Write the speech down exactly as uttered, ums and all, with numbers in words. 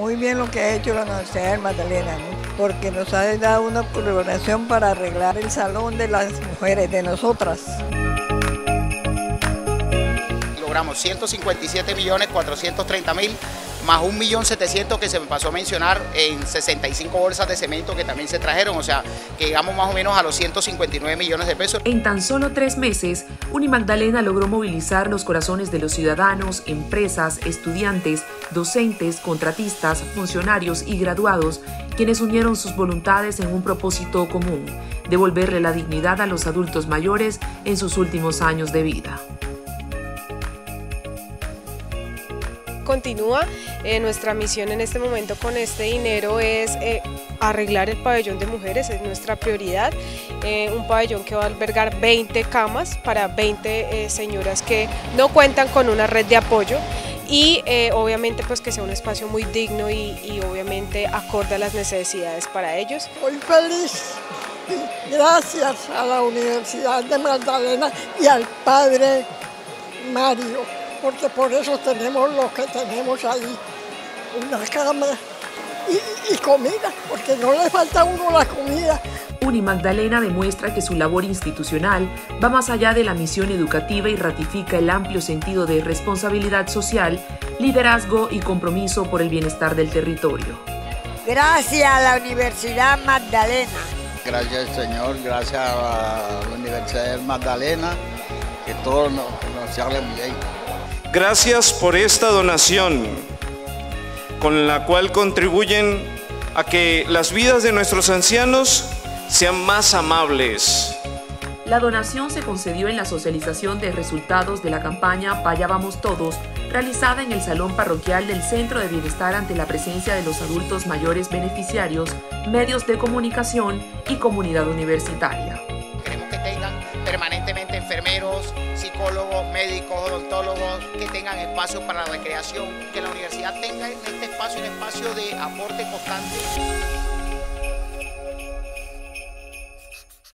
Muy bien lo que ha hecho la Universidad del Magdalena, ¿no? Porque nos ha dado una colaboración para arreglar el salón de las mujeres, de nosotras. Logramos ciento cincuenta y siete millones cuatrocientos treinta mil, más un millón setecientos que se me pasó a mencionar en sesenta y cinco bolsas de cemento que también se trajeron, o sea, que llegamos más o menos a los ciento cincuenta y nueve millones de pesos. En tan solo tres meses, Unimagdalena logró movilizar los corazones de los ciudadanos, empresas, estudiantes, docentes, contratistas, funcionarios y graduados, quienes unieron sus voluntades en un propósito común: devolverle la dignidad a los adultos mayores en sus últimos años de vida. Continúa eh, nuestra misión en este momento con este dinero es eh, arreglar el pabellón de mujeres, es nuestra prioridad, eh, un pabellón que va a albergar veinte camas para veinte eh, señoras que no cuentan con una red de apoyo y eh, obviamente pues que sea un espacio muy digno y, y obviamente acorde a las necesidades para ellos. Muy feliz, gracias a la Universidad de Magdalena y al Padre Mario, porque por eso tenemos lo que tenemos ahí, una cama y, y comida, porque no le falta a uno la comida. Unimagdalena demuestra que su labor institucional va más allá de la misión educativa y ratifica el amplio sentido de responsabilidad social, liderazgo y compromiso por el bienestar del territorio. Gracias a la Universidad Magdalena. Gracias, señor, gracias a la Universidad Magdalena, que todos nos, nos hablen bien. Gracias por esta donación, con la cual contribuyen a que las vidas de nuestros ancianos sean más amables. La donación se concedió en la socialización de resultados de la campaña Pa' allá vamos todos, realizada en el Salón Parroquial del Centro de Bienestar ante la presencia de los adultos mayores beneficiarios, medios de comunicación y comunidad universitaria. Queremos que tengan permanentemente enfermeros, psicólogos, médicos, odontólogos, que tengan espacio para la recreación, que la universidad tenga en este espacio un espacio de aporte constante.